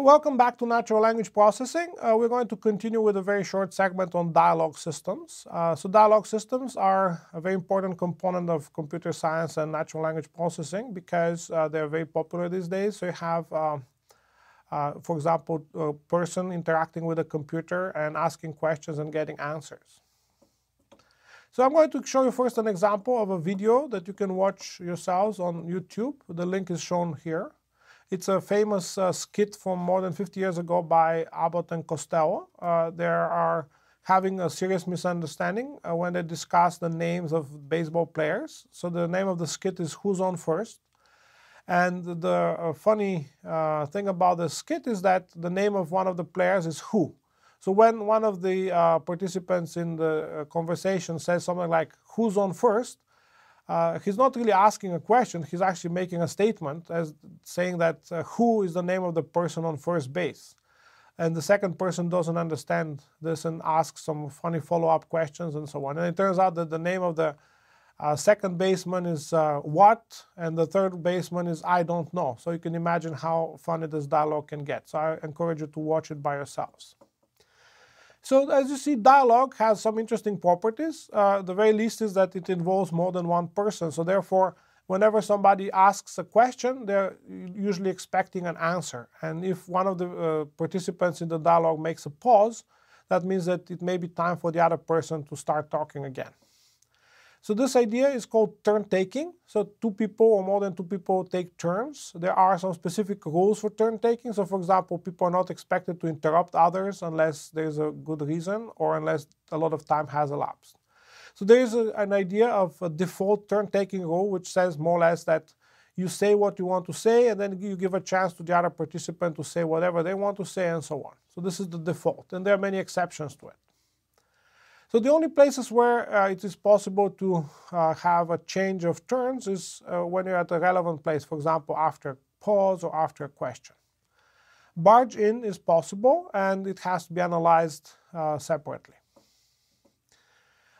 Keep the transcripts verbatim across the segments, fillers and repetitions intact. Welcome back to Natural Language Processing. Uh, we're going to continue with a very short segment on dialogue systems. Uh, so dialogue systems are a very important component of computer science and natural language processing because uh, they're very popular these days. So you have, uh, uh, for example, a person interacting with a computer and asking questions and getting answers. So I'm going to show you first an example of a video that you can watch yourselves on YouTube. The link is shown here. It's a famous uh, skit from more than fifty years ago by Abbott and Costello. Uh, they are having a serious misunderstanding uh, when they discuss the names of baseball players. So the name of the skit is Who's on First? And the uh, funny uh, thing about the skit is that the name of one of the players is Who. So when one of the uh, participants in the uh, conversation says something like, "Who's on first?" Uh, he's not really asking a question, he's actually making a statement as saying that uh, who is the name of the person on first base. And the second person doesn't understand this and asks some funny follow-up questions and so on. And it turns out that the name of the uh, second baseman is uh, what, and the third baseman is I don't know. So you can imagine how funny this dialogue can get. So I encourage you to watch it by yourselves. So as you see, dialogue has some interesting properties. Uh, the very least is that it involves more than one person. So therefore, whenever somebody asks a question, they're usually expecting an answer. And if one of the uh, participants in the dialogue makes a pause, that means that it may be time for the other person to start talking again. So this idea is called turn-taking. So two people or more than two people take turns. There are some specific rules for turn-taking. So for example, people are not expected to interrupt others unless there's a good reason or unless a lot of time has elapsed. So there's a, an idea of a default turn-taking rule which says more or less that you say what you want to say and then you give a chance to the other participant to say whatever they want to say and so on. So this is the default, and there are many exceptions to it. So the only places where uh, it is possible to uh, have a change of turns is uh, when you're at a relevant place, for example, after a pause or after a question. Barge in is possible, and it has to be analyzed uh, separately.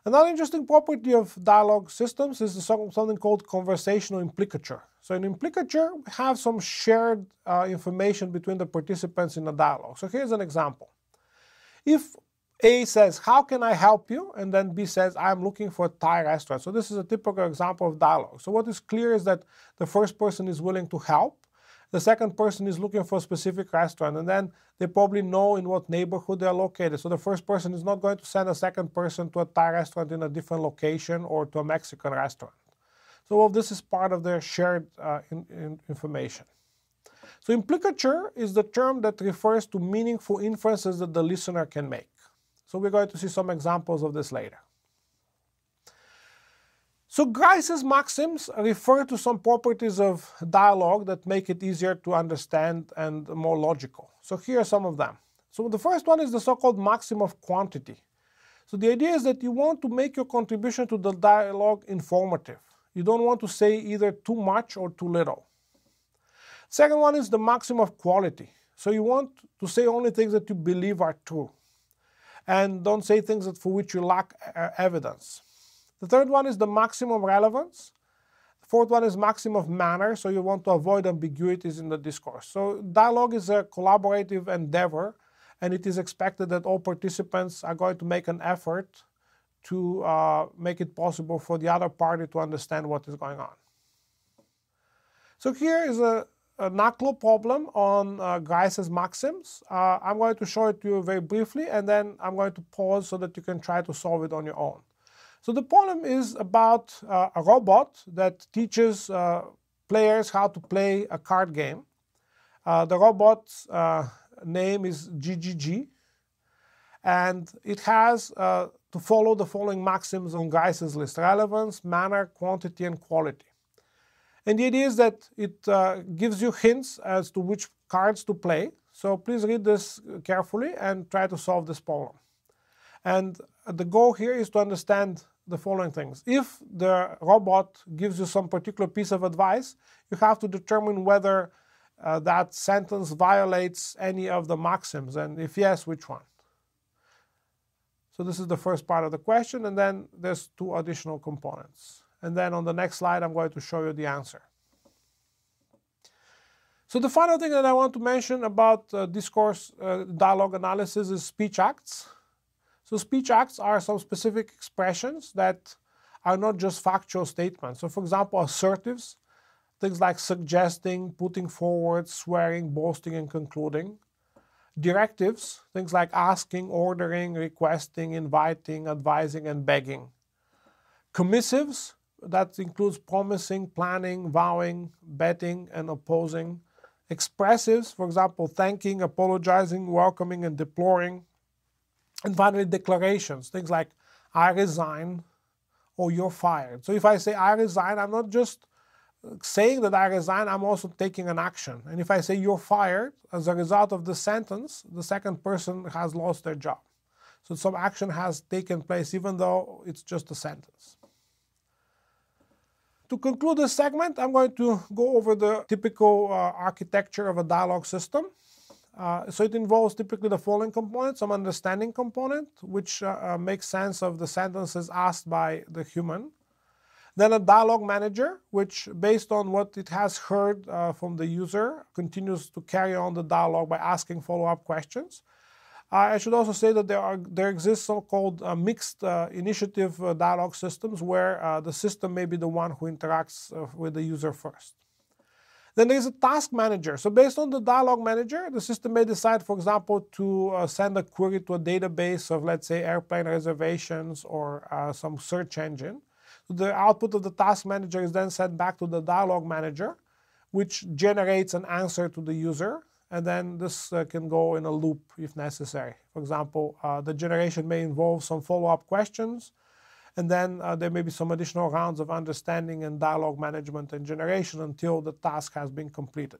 Another interesting property of dialogue systems is something called conversational implicature. So in implicature, we have some shared uh, information between the participants in a dialogue. So here's an example. If A says, "How can I help you?" and then B says, "I'm looking for a Thai restaurant." So this is a typical example of dialogue. So what is clear is that the first person is willing to help, the second person is looking for a specific restaurant, and then they probably know in what neighborhood they are located. So the first person is not going to send a second person to a Thai restaurant in a different location or to a Mexican restaurant. So all this is part of their shared uh, in, in information. So implicature is the term that refers to meaningful inferences that the listener can make. So we're going to see some examples of this later. So Grice's maxims refer to some properties of dialogue that make it easier to understand and more logical. So here are some of them. So the first one is the so-called maxim of quantity. So the idea is that you want to make your contribution to the dialogue informative. You don't want to say either too much or too little. Second one is the maxim of quality. So you want to say only things that you believe are true, and don't say things that for which you lack uh, evidence. The third one is the maximum relevance. The fourth one is maximum of manner, so you want to avoid ambiguities in the discourse. So dialogue is a collaborative endeavor, and it is expected that all participants are going to make an effort to uh, make it possible for the other party to understand what is going on. So here is a A NACLO problem on uh, Grice's maxims. Uh, I'm going to show it to you very briefly, and then I'm going to pause so that you can try to solve it on your own. So the problem is about uh, a robot that teaches uh, players how to play a card game. Uh, the robot's uh, name is G G G, and it has uh, to follow the following maxims on Grice's list: relevance, manner, quantity, and quality. And the idea is that it uh, gives you hints as to which cards to play. So please read this carefully and try to solve this problem. And the goal here is to understand the following things. If the robot gives you some particular piece of advice, you have to determine whether uh, that sentence violates any of the maxims, and if yes, which one. So this is the first part of the question, and then there's two additional components. And then on the next slide, I'm going to show you the answer. So the final thing that I want to mention about uh, discourse uh, dialogue analysis is speech acts. So speech acts are some specific expressions that are not just factual statements. So for example, assertives, things like suggesting, putting forward, swearing, boasting, and concluding. Directives, things like asking, ordering, requesting, inviting, advising, and begging. Commissives, that includes promising, planning, vowing, betting, and opposing. Expressives, for example, thanking, apologizing, welcoming, and deploring. And finally, declarations, things like I resign or you're fired. So if I say I resign, I'm not just saying that I resign, I'm also taking an action. And if I say you're fired, as a result of the sentence, the second person has lost their job. So some action has taken place, even though it's just a sentence. To conclude this segment, I'm going to go over the typical uh, architecture of a dialogue system. Uh, so it involves typically the following components: some understanding component, which uh, uh, makes sense of the sentences asked by the human. Then a dialogue manager, which based on what it has heard uh, from the user, continues to carry on the dialogue by asking follow-up questions. Uh, I should also say that there, are, there exist so-called uh, mixed uh, initiative uh, dialogue systems where uh, the system may be the one who interacts uh, with the user first. Then there is a task manager. So based on the dialogue manager, the system may decide, for example, to uh, send a query to a database of, let's say, airplane reservations or uh, some search engine. The output of the task manager is then sent back to the dialogue manager, which generates an answer to the user, and then this uh, can go in a loop if necessary. For example, uh, the generation may involve some follow-up questions, and then uh, there may be some additional rounds of understanding and dialogue management and generation until the task has been completed.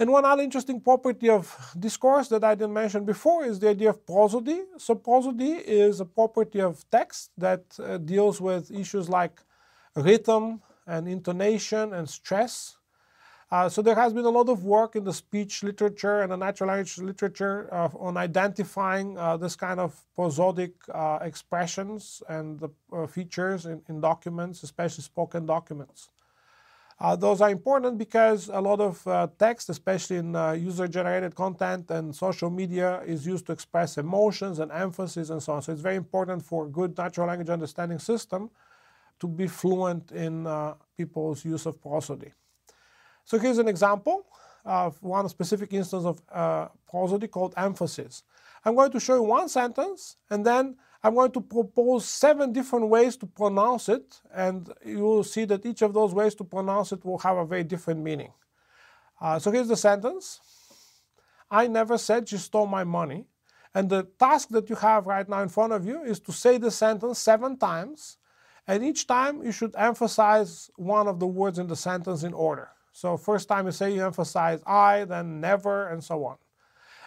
And one other interesting property of discourse that I didn't mention before is the idea of prosody. So prosody is a property of text that uh, deals with issues like rhythm and intonation and stress. Uh, so there has been a lot of work in the speech literature and the natural language literature uh, on identifying uh, this kind of prosodic uh, expressions and the uh, features in, in documents, especially spoken documents. Uh, those are important because a lot of uh, text, especially in uh, user-generated content and social media, is used to express emotions and emphasis and so on. So it's very important for a good natural language understanding system to be fluent in uh, people's use of prosody. So here's an example of one specific instance of uh, prosody called emphasis. I'm going to show you one sentence, and then I'm going to propose seven different ways to pronounce it, and you will see that each of those ways to pronounce it will have a very different meaning. Uh, so here's the sentence. I never said she stole my money. And the task that you have right now in front of you is to say the sentence seven times, and each time you should emphasize one of the words in the sentence in order. So first time you say, you emphasize I, then never, and so on.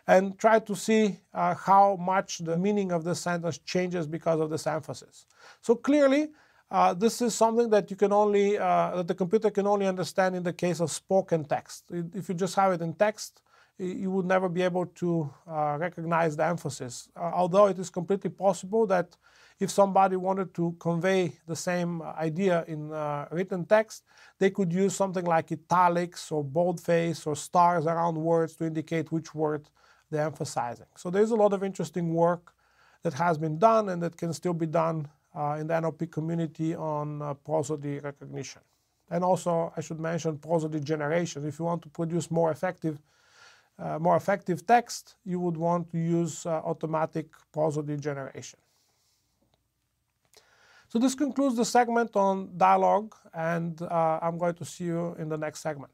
And try to see uh, how much the meaning of the sentence changes because of this emphasis. So clearly, uh, this is something that you can only, uh, that the computer can only understand in the case of spoken text. If you just have it in text, you would never be able to uh, recognize the emphasis. Uh, although it is completely possible that if somebody wanted to convey the same idea in uh, written text, they could use something like italics or boldface or stars around words to indicate which word they're emphasizing. So there's a lot of interesting work that has been done and that can still be done uh, in the N L P community on uh, prosody recognition. And also, I should mention prosody generation. If you want to produce more effective, uh, more effective text, you would want to use uh, automatic prosody generation. So this concludes the segment on dialogue, and uh, I'm going to see you in the next segment.